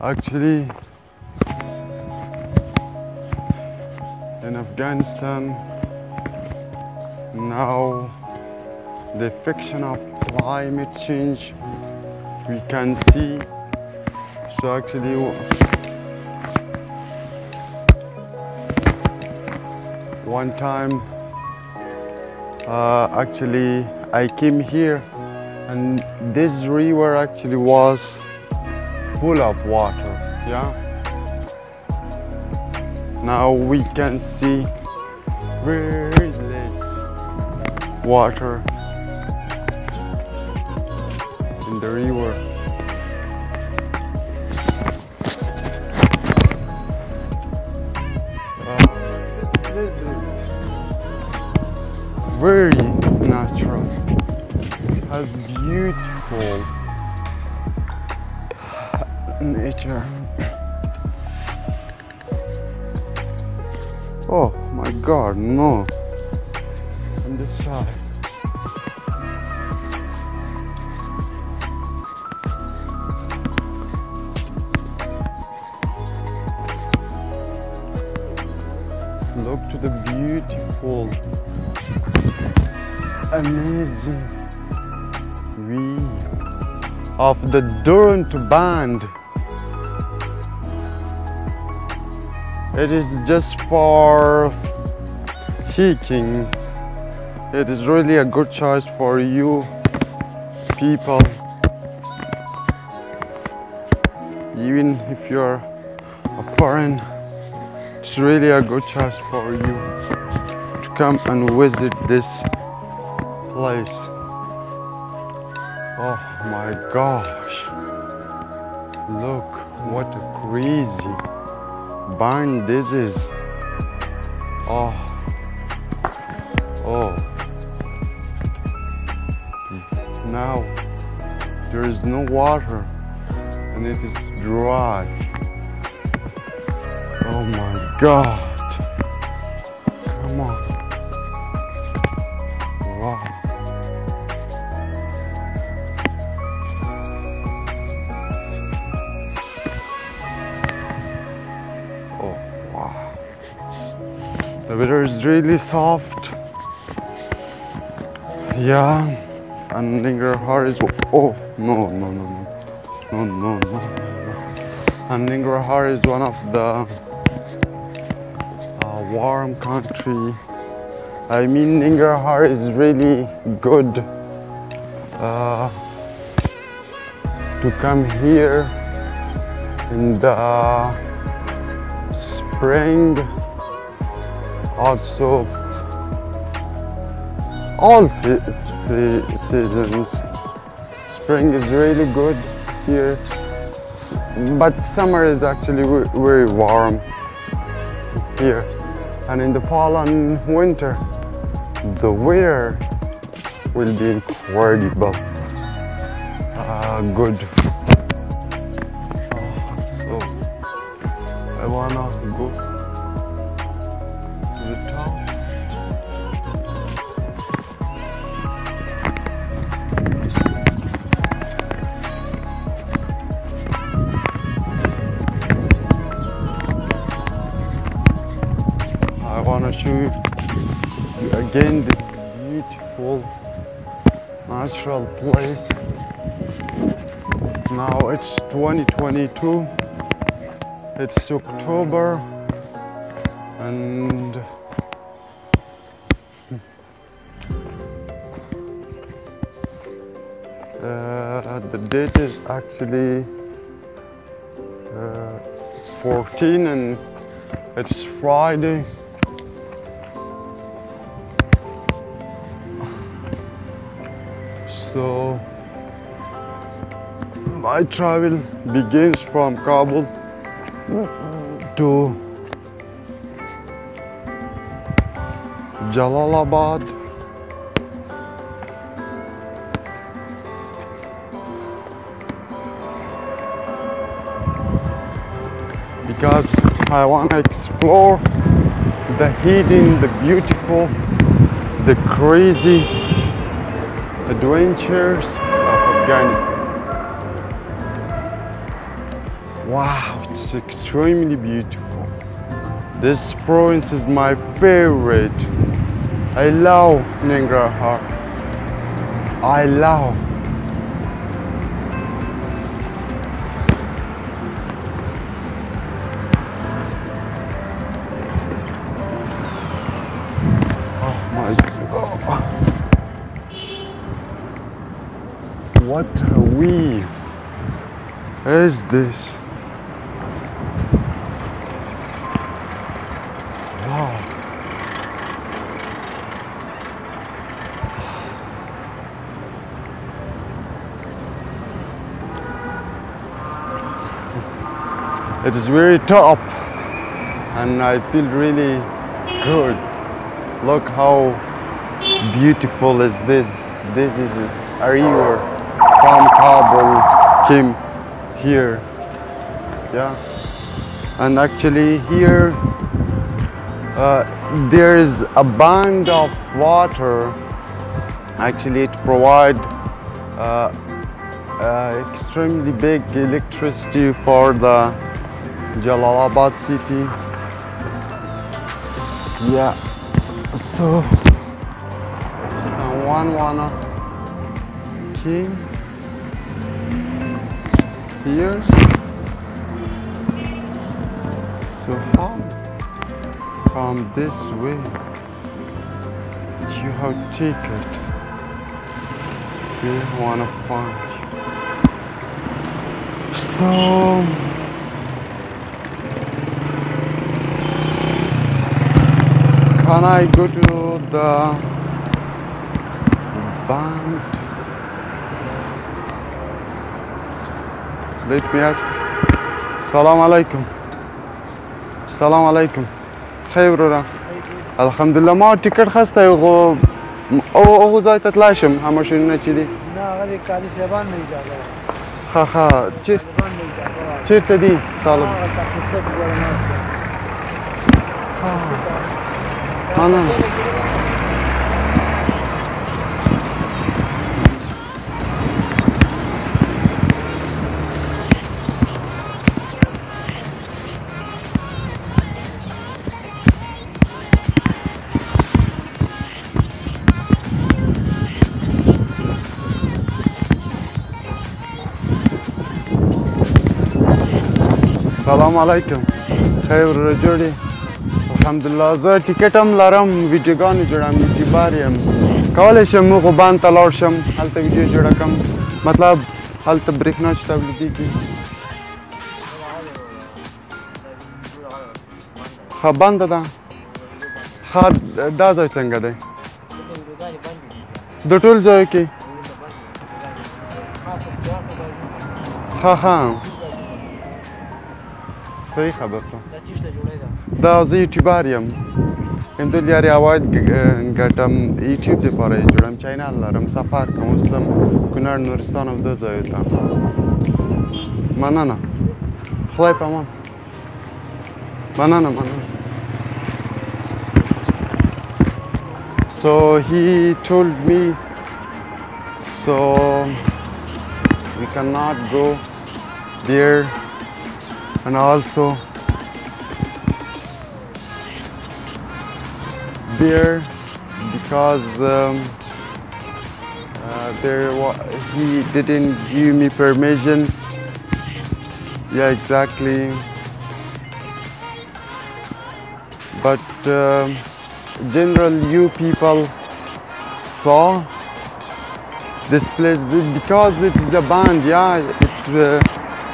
Actually, in Afghanistan now, the effect of climate change we can see. So actually, one time, actually, I came here, and this river actually was full of water. Yeah. Now we can see very less water in the river. This is very natural. It has beautiful nature. Oh my God, no! On this side. Look to the beautiful, amazing view of the Darunta band. It is just for hiking. It is really a good choice for you people. Even if you're a foreign, it's really a good choice for you to come and visit this place. Oh my gosh! Look what a crazy bind this is. Oh, now there is no water and it is dry. Oh my God, come on. The weather is really soft. Yeah, and Nangarhar is no. And Nangarhar is one of the warm country. I mean, Nangarhar is really good to come here in the spring. Also, all seasons. Spring is really good here, but summer is actually very warm here. And in the fall and winter, the weather will be incredible, good. So I wanna go the top. I want to show you again this beautiful natural place. Now it's 2022, it's October, and the date is actually 14, and it's Friday. So my travel begins from Kabul to Jalalabad, because I want to explore the hidden, the beautiful, the crazy adventures of Afghanistan. Wow, it's extremely beautiful. This province is my favorite. I love Nangarhar. I love. What a weave is this? Wow. It is very top and I feel really good. Look how beautiful is this. This is a river from Kabul came here, yeah. And actually here there is a band of water. Actually it provides extremely big electricity for the Jalalabad city, yeah. So if someone wanna came here to home from this way, you have ticket. We wanna find you. So can I go to the band? Let me ask. Salam alaikum. Salam alaikum. Khayruna. Alhamdulillah. ما تكر خسته يغو أو زاي تتلاشم هم شو إنه كذي. لا غادي كاري شبان نيجاله. خا خا تير تير تدي طالب. أنا. Salam alaikum. Khair rajuli. Alhamdulillah. Zai ticketam laram videogani jodam tibariam. Kawalisham mugo ban talorsham halta video jodakam. Matlab halta breaknach tablidi ki. Ha banda da. Ha da zai sanga dai. Dotul zai ki. Ha ha. صحیح خبر تو. داوزی یوتیوباریم. امروز یاری آواید گرتم یوتیوب دیپاره جورم چینال لرم سفر کنم استم کنار نورستان افده زایدم. منانا. خلای پامان. منانا منانا. So he told me, so we cannot go there. And also there because he didn't give me permission. Yeah, exactly. But general, you people saw this place because it is a band. Yeah, it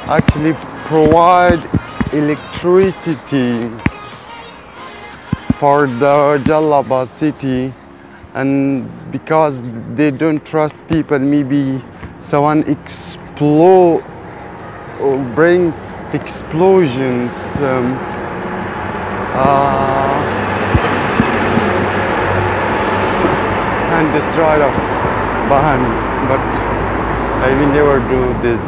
actually provide electricity for the Jalalabad city, and because they don't trust people, maybe someone explode or bring explosions. And destroy the barn, but I will never do this.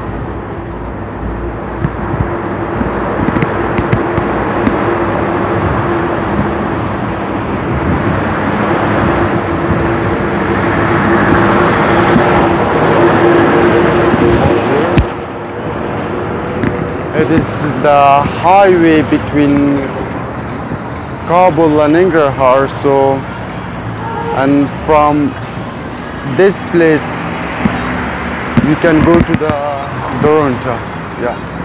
It is the highway between Kabul and Nangarhar. And from this place you can go to the Darunta. Yeah.